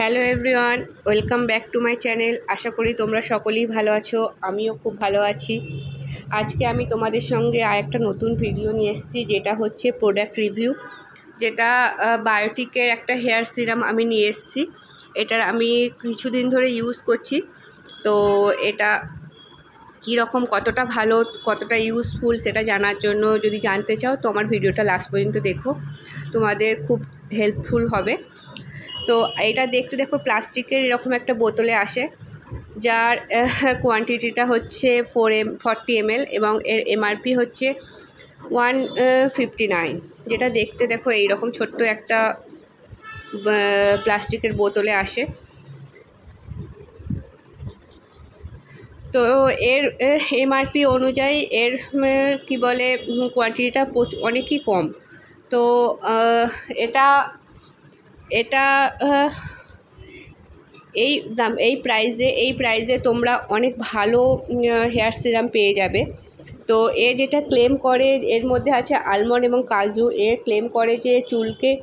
Hello everyone welcome back to my channel. आशा करी तुम्हारा सकलेई भालो आछो, आमिओ खूब भालो आछि। आज के आमी तुम्हारे संगे आरेकटा नतून भिडियो निये एसेछि, जेटा होच्छे प्रोडक्ट रिव्यू, जेटा बायोटिकेर एकटा हेयर सिराम आमी निये एसेछि। एटार आमी किछुदिन धरे यूज करछि, तो एटा कि रकम कतटा भालो कतटा यूजफुल सेटा जानार जोन्नो जोदि जानते चाओ तो आमार भिडियोटा लास्ट पर्यन्त देखो, तोमादेर खूब हेल्पफुल होबे। तो ये देखते देखो प्लास्टिकेर एरकम एक बोतले आसे, जार क्वान्टिटीटा होच्छे 40 ml एवं एर एमआरपी होच्छे 159। जेटा देखते देखो एई रकम छोट्ट एकटा प्लास्टिकेर बोतले आसे। तो एर एमआरपी अनुयायी एर कि बोले क्वान्टिटीटा अनेक ही कम। तो एटा एटा दाम प्राइजे तोमरा अनेक भालो हेयर सिराम पेये जाबे। तो ये जेटा क्लेम करे एर मध्य आछे आलमंड एवं काजू, ये क्लेम करे जे चुल के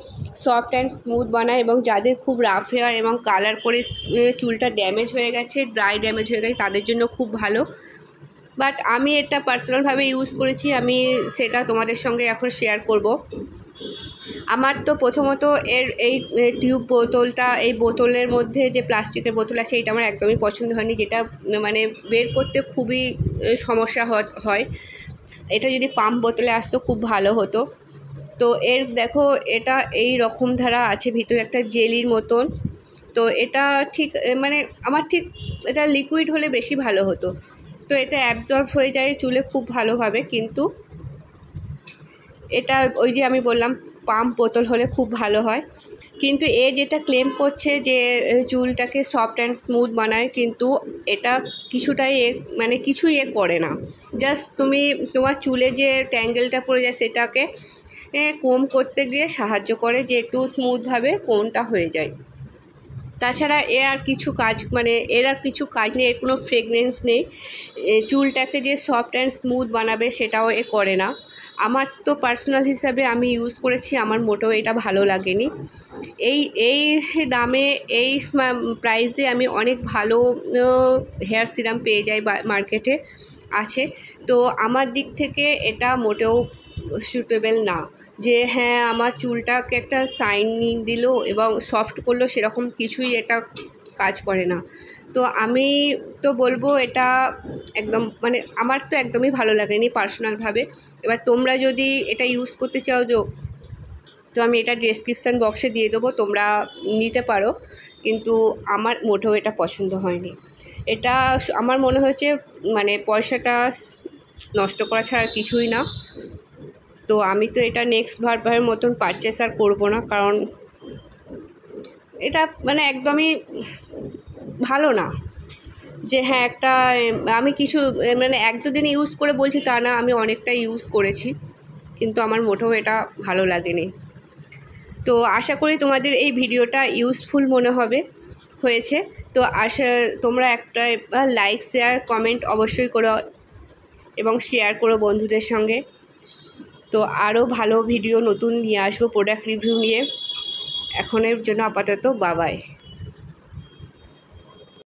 सफ्ट एंड स्मूथ बनाय, एवं जादेर खूब राफ हेयर एवं कलर करे चुलटा डैमेज हो गेछे ड्राई डैमेज हो गेछे तादेर जोन्नो खूब भालो। बाट आमी एटा पार्सोनाल भावे यूज करेछि, आमी सेटा तोमादेर संगे एखन शेयर करब। आमार तो प्रथमत एर ए ट्यूब बोतलटा ए बोतलेर मध्य जो प्लास्टिकेर बोतल आछे एटा आमार एकदम ही पसंद हयनि, जेटा माने बेर करते खूबी समस्या हय। एटा यदि पाम्प बोतले आसतो खूब भालो हतो। तो एर देखो एटा एई रकम धारा आछे, भितरे एकटा जेलिर मतन। तो एटा ठीक माने आमार ठीक एटा लिकुइड होले बेशी भालो हतो। तो एटा अ্যাবজর্ব हये जाय चुले खूब भालोभाबे, किन्तु एटा ओई जे आमी बोललाम पाम्प बोतल होले खूब भालो हय। किन्तु ए जेटा क्लेम करछे जे चुलटाके सफ्ट एंड स्मूथ बनाय, किन्तु एटा किछुटाई माने किछुई ए करे ना, जस्ट तुमी तोमार चुले जे टैंगलटा पड़े जाय सेटाके कम करते गिये साहाज्य करे जे एकटु स्मूथ भावे कोनटा हये जाय। ताछाड़ा एर आर किछु काज माने एर आर किछु काज नेई, एर कोनो फ्रेग्रेंस नेई, चुलटाके जे सफ्ट एंड स्मूथ बानाबे सेटाओ ए करे ना। आमार तो पार्सोनल हिसाबे आमी यूज करेछि, आमार मोटेओ एटा भालो लागेनि। एई दामे एई प्राइसे आमी अनेक भालो हेयर सिराम पेये जाई मार्केटे आछे। तो आमार दिक थेके एटा मोटेओ सुटेबल ना, जे हाँ आमार चुलटाके एकटा शाइनिंग दिलो एबं सफ्ट करलो सेरकम किछुई एटा काज करे ना। तो आमी तो बोलबो एटा एकदम माने आमार तो एकदम ही भालो लागेनि पार्सोनाल भावे। एबार तोमरा जोदि एटा यूज करते चाओ जो तो आमी एटा डेस्क्रिप्शन बक्से दिये देबो, तोमरा निते पारो, किन्तु आमार मोटेओ एटा पसंद हयनि। एटा आमार मने हच्छे माने पयसाटा नष्ट करा छाड़ा किछुई ना। तो आमी तो एटा नेक्स्ट बार मतन पार्चेस आर करब ना, कारण एटा माने एकदमई भालो ना। जे हाँ एकटा आमी किछु माने एक दो दिन यूज करे बोलछि ता ना, आमी अनेकटा यूज करेछि, किन्तु आमार मोटेओ एटा भालो लागेनि। तो आशा करी तोमादेर एई भिडियोटा यूजफुल मने होबे हयेछे। तो आशा तोमरा एकटा लाइक शेयर कमेंट अवश्यई करो एबं शेयर करो बन्धुदेर संगे। तो आरो भालो भिडियो नतून निये आसबो प्रोडक्ट रिव्यू निये। एखोनेर जोन्नो आपातत बाय बाय।